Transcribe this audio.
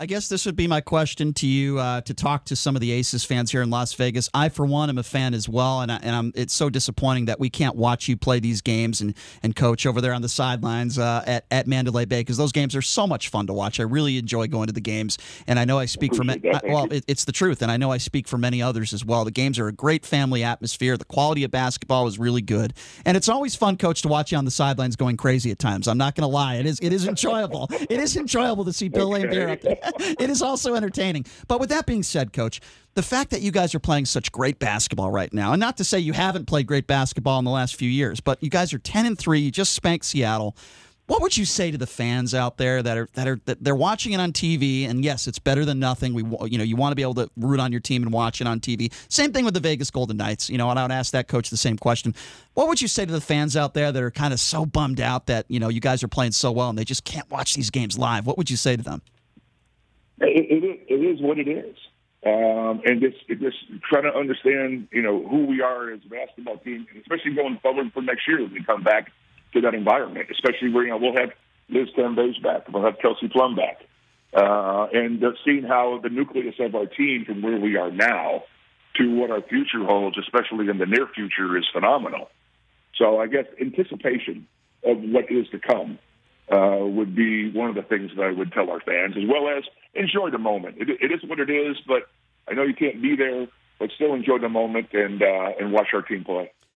I guess this would be my question to you, to talk to some of the Aces fans here in Las Vegas. I, for one, am a fan as well, and it's so disappointing that we can't watch you play these games and coach over there on the sidelines at Mandalay Bay, because those games are so much fun to watch. I really enjoy going to the games, and I know I speak for many. Well, it's the truth, and I know I speak for many others as well. The games are a great family atmosphere. The quality of basketball is really good, and it's always fun, Coach, to watch you on the sidelines going crazy at times. I'm not going to lie. It is enjoyable. It is enjoyable to see Bill Laimbeer up there. It is also entertaining. But with that being said, Coach, the fact that you guys are playing such great basketball right now, and not to say you haven't played great basketball in the last few years, but you guys are 10-3. You just spanked Seattle. What would you say to the fans out there that they're watching it on TV? And yes, it's better than nothing. You want to be able to root on your team and watch it on TV. Same thing with the Vegas Golden Knights. And I would ask that coach the same question. What would you say to the fans out there that are kind of so bummed out that you guys are playing so well and they just can't watch these games live? What would you say to them? It is what it is, and just try to understand, who we are as a basketball team, and especially going forward for next year when we come back to that environment. Especially where we'll have Liz Cambage back, we'll have Kelsey Plum back, and seeing how the nucleus of our team from where we are now to what our future holds, especially in the near future, is phenomenal. So I guess anticipation of what is to come would be one of the things that I would tell our fans, as well as enjoy the moment. It is what it is, but I know you can't be there, but still enjoy the moment and watch our team play.